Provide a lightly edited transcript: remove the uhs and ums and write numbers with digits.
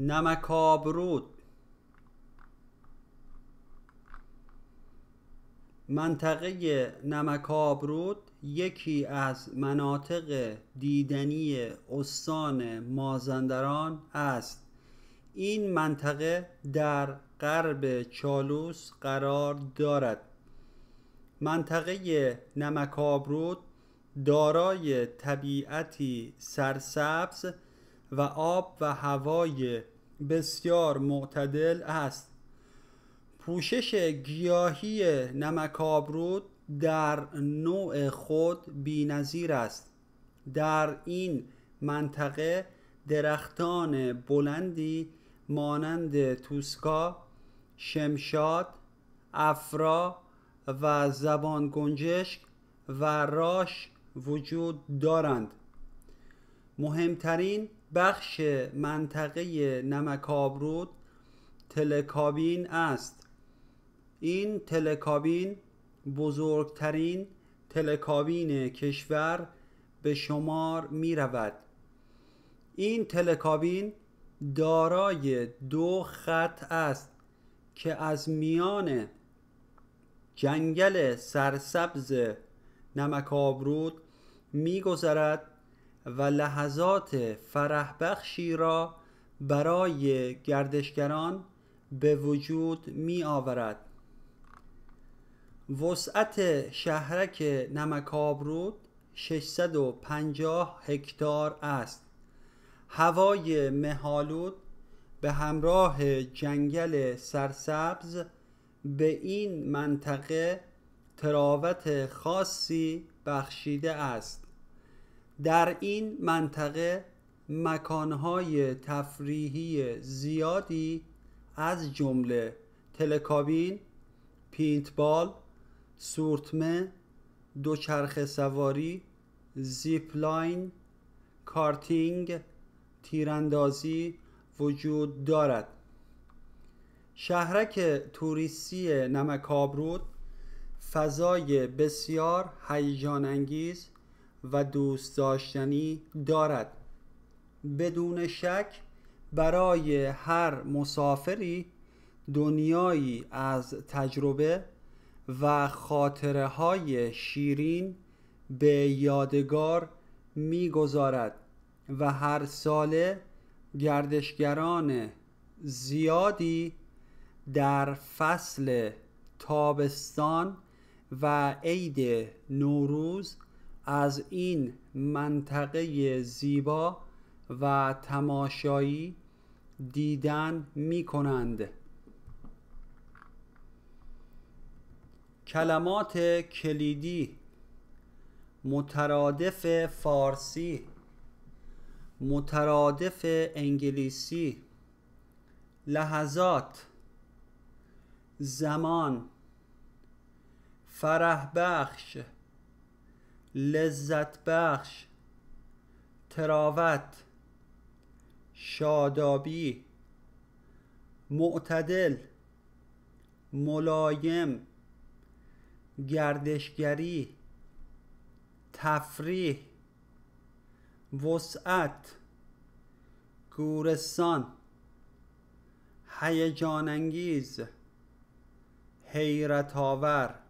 نمک‌آبرود، منطقه نمک‌آبرود یکی از مناطق دیدنی استان مازندران است. این منطقه در غرب چالوس قرار دارد. منطقه نمک‌آبرود دارای طبیعتی سرسبز و آب و هوای بسیار معتدل است. پوشش گیاهی نمک‌آبرود در نوع خود بی‌نظیر است. در این منطقه درختان بلندی مانند توسکا، شمشاد، افرا و زبان گنجشک و راش وجود دارند. مهمترین بخش منطقه نمک‌آبرود تلکابین است. این تلکابین بزرگترین تلکابین کشور به شمار می رود. این تلکابین دارای 2 خط است که از میان جنگل سرسبز نمک‌آبرود می‌گذرد و لحظات فرح بخشی را برای گردشگران به وجود می آورد. وسعت شهرک نمک‌آبرود 650 هکتار است. هوای مه‌آلود به همراه جنگل سرسبز به این منطقه تراوت خاصی بخشیده است. در این منطقه مکانهای تفریحی زیادی از جمله تلکابین، پینتبال، سورتمه، دوچرخه سواری، زیپلاین، کارتینگ، تیراندازی وجود دارد. شهرک توریستی نمک‌آبرود فضای بسیار هیجان انگیز و دوست داشتنی دارد. بدون شک برای هر مسافری دنیایی از تجربه و خاطره‌های شیرین به یادگار می‌گذارد و هر ساله گردشگران زیادی در فصل تابستان و عید نوروز از این منطقه زیبا و تماشایی دیدن می کنند. کلمات کلیدی: مترادف فارسی، مترادف انگلیسی، لحظات، زمان، فرح بخش، لذت بخش، تراوت، شادابی، معتدل، ملایم، گردشگری، تفریح، وسعت، گورستان، هیجان انگیز، حیرت آور.